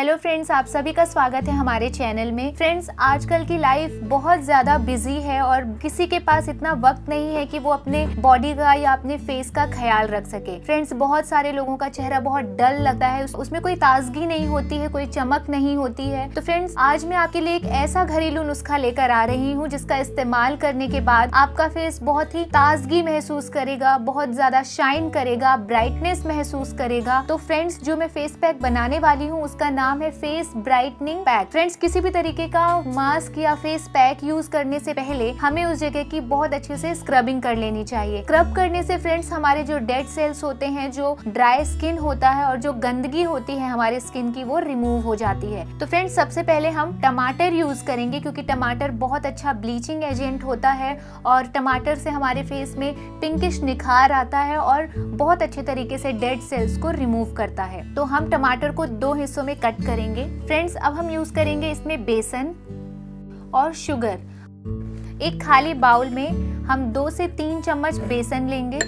Hello friends, आप सभी का स्वागत है हमारे चैनल में। फ्रेंड्स, आजकल की लाइफ बहुत ज़्यादा बिजी है और किसी के पास इतना वक्त नहीं है कि वो अपने बॉडी का या अपने फेस का ख्याल रख सके। फ्रेंड्स, बहुत सारे लोगों का चेहरा बहुत डल लगता है, उसमें कोई ताजगी नहीं होती है, कोई चमक नहीं होती है। तो फ्रेंड्स, आज मैं आपके लिए एक ऐसा घरेलू नुस्खा लेकर आ रही हूँ जिसका इस्तेमाल करने के बाद आपका फेस बहुत ही ताजगी महसूस करेगा, बहुत ज़्यादा शाइन करेगा, ब्राइटनेस महसूस करेगा। तो फ्रेंड्स, जो मैं फेस पैक बनाने वाली हूँ उसका नाम है फेस ब्राइटनिंग पैक। फ्रेंड्स, किसी भी तरीके का मास्क या फेस पैक यूज करने से पहले हमें उस जगह की बहुत अच्छे से स्क्रबिंग कर लेनी चाहिए। स्क्रब करने से फ्रेंड्स हमारे जो डेड सेल्स होते हैं, जो ड्राई स्किन होता है और जो गंदगी होती है हमारे स्किन की, वो रिमूव हो जाती है। तो फ्रेंड्स, सबसे पहले हम टमाटर यूज करेंगे क्योंकि टमाटर बहुत अच्छा ब्लीचिंग एजेंट होता है और टमाटर से हमारे फेस में पिंकिश निखार आता है और बहुत अच्छे तरीके से डेड सेल्स को रिमूव करता है। तो हम टमाटर को दो हिस्सों में कट करेंगे। फ्रेंड्स, अब हम यूज करेंगे इसमें बेसन और शुगर। एक खाली बाउल में हम 2 से 3 चम्मच बेसन लेंगे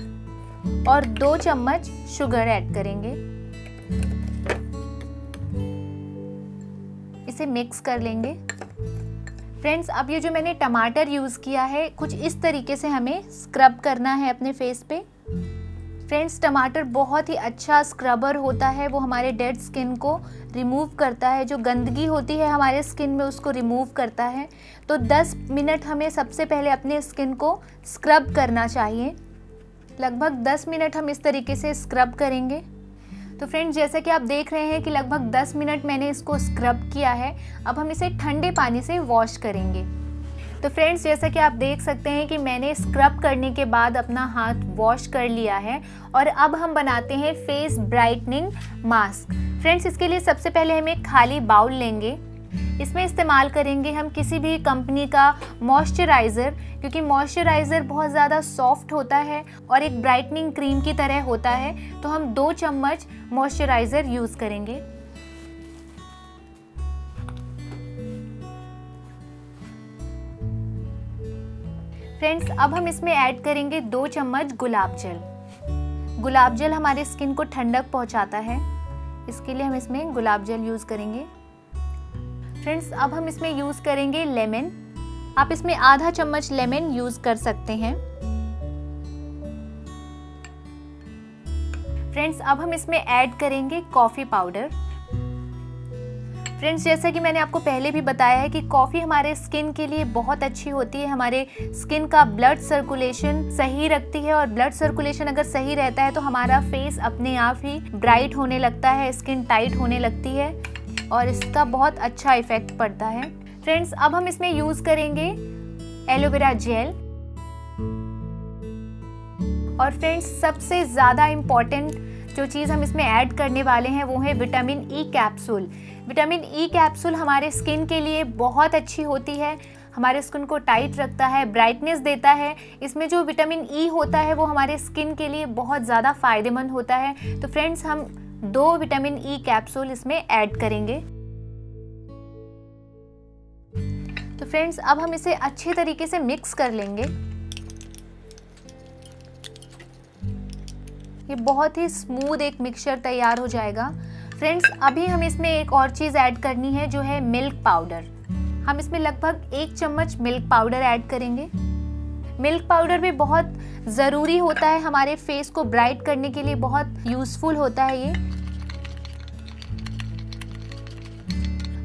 और 2 चम्मच शुगर ऐड करेंगे। इसे मिक्स कर लेंगे। फ्रेंड्स, अब ये जो मैंने टमाटर यूज किया है, कुछ इस तरीके से हमें स्क्रब करना है अपने फेस पे। फ्रेंड्स, टमाटर बहुत ही अच्छा स्क्रबर होता है, वो हमारे डेड स्किन को रिमूव करता है, जो गंदगी होती है हमारे स्किन में उसको रिमूव करता है। तो 10 मिनट हमें सबसे पहले अपने स्किन को स्क्रब करना चाहिए। लगभग 10 मिनट हम इस तरीके से स्क्रब करेंगे। तो फ्रेंड्स, जैसा कि आप देख रहे हैं कि लगभग 10 मिनट मैंने इसको स्क्रब किया है। अब हम इसे ठंडे पानी से वॉश करेंगे। तो फ्रेंड्स, जैसा कि आप देख सकते हैं कि मैंने स्क्रब करने के बाद अपना हाथ वॉश कर लिया है और अब हम बनाते हैं फेस ब्राइटनिंग मास्क। फ्रेंड्स, इसके लिए सबसे पहले हम एक खाली बाउल लेंगे। इसमें इस्तेमाल करेंगे हम किसी भी कंपनी का मॉइस्चराइज़र, क्योंकि मॉइस्चराइज़र बहुत ज़्यादा सॉफ्ट होता है और एक ब्राइटनिंग क्रीम की तरह होता है। तो हम 2 चम्मच मॉइस्चराइज़र यूज़ करेंगे। फ्रेंड्स, अब हम इसमें ऐड करेंगे 2 चम्मच गुलाब जल। गुलाब जल हमारे स्किन को ठंडक पहुंचाता है, इसके लिए हम इसमें गुलाब जल यूज़ करेंगे। फ्रेंड्स, अब हम इसमें यूज़ करेंगे लेमन। आप इसमें आधा चम्मच लेमन यूज़ कर सकते हैं। फ्रेंड्स, अब हम इसमें ऐड करेंगे कॉफ़ी पाउडर। फ्रेंड्स, जैसा कि मैंने आपको पहले भी बताया है कि कॉफ़ी हमारे स्किन के लिए बहुत अच्छी होती है, हमारे स्किन का ब्लड सर्कुलेशन सही रखती है और ब्लड सर्कुलेशन अगर सही रहता है तो हमारा फेस अपने आप ही ब्राइट होने लगता है, स्किन टाइट होने लगती है और इसका बहुत अच्छा इफेक्ट पड़ता है। फ्रेंड्स, अब हम इसमें यूज़ करेंगे एलोवेरा जेल। और फ्रेंड्स, सबसे ज़्यादा इम्पॉर्टेंट जो चीज़ हम इसमें ऐड करने वाले हैं वो है vitamin E capsule. Vitamin E capsule हमारे स्किन के लिए बहुत अच्छी होती है, हमारे स्किन को टाइट रखता है, ब्राइटनेस देता है। इसमें जो विटामिन ई होता है वो हमारे स्किन के लिए बहुत ज़्यादा फ़ायदेमंद होता है। तो फ्रेंड्स, हम 2 विटामिन ई कैप्सूल इसमें ऐड करेंगे। तो फ्रेंड्स, अब हम इसे अच्छे तरीके से मिक्स कर लेंगे। ये बहुत ही स्मूथ एक मिक्सचर तैयार हो जाएगा। फ्रेंड्स, अभी हम इसमें एक और चीज़ ऐड करनी है जो है मिल्क पाउडर। हम इसमें लगभग 1 चम्मच मिल्क पाउडर ऐड करेंगे। मिल्क पाउडर भी बहुत ज़रूरी होता है, हमारे फेस को ब्राइट करने के लिए बहुत यूज़फुल होता है। ये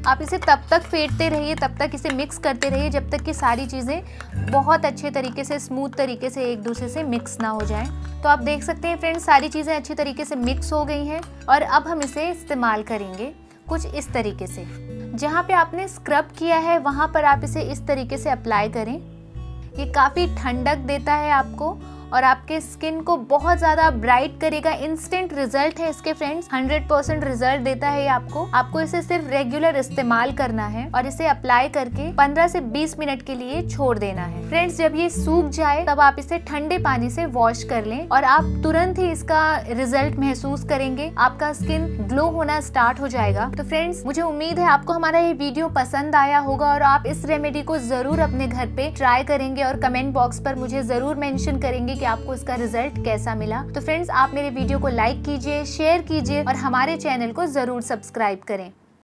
आप इसे तब तक फेंटते रहिए, तब तक इसे मिक्स करते रहिए जब तक कि सारी चीज़ें बहुत अच्छे तरीके से, स्मूथ तरीके से एक दूसरे से मिक्स ना हो जाए। तो आप देख सकते हैं फ्रेंड्स, सारी चीज़ें अच्छे तरीके से मिक्स हो गई हैं और अब हम इसे इस्तेमाल करेंगे कुछ इस तरीके से। जहाँ पे आपने स्क्रब किया है वहाँ पर आप इसे इस तरीके से अप्लाई करें। ये काफ़ी ठंडक देता है आपको और आपके स्किन को बहुत ज़्यादा ब्राइट करेगा। इंस्टेंट रिजल्ट है इसके फ्रेंड्स, 100% रिजल्ट देता है ये आपको। आपको इसे सिर्फ रेगुलर इस्तेमाल करना है और इसे अप्लाई करके 15 से 20 मिनट के लिए छोड़ देना है। फ्रेंड्स, जब ये सूख जाए तब आप इसे ठंडे पानी से वॉश कर लें और आप तुरंत ही इसका रिजल्ट महसूस करेंगे। आपका स्किन ग्लो होना स्टार्ट हो जाएगा। तो फ्रेंड्स, मुझे उम्मीद है आपको हमारा ये वीडियो पसंद आया होगा और आप इस रेमेडी को जरूर अपने घर पे ट्राई करेंगे और कमेंट बॉक्स पर मुझे जरूर मेंशन करेंगे कि आपको इसका रिजल्ट कैसा मिला। तो फ्रेंड्स, आप मेरे वीडियो को लाइक कीजिए, शेयर कीजिए और हमारे चैनल को जरूर सब्सक्राइब करें।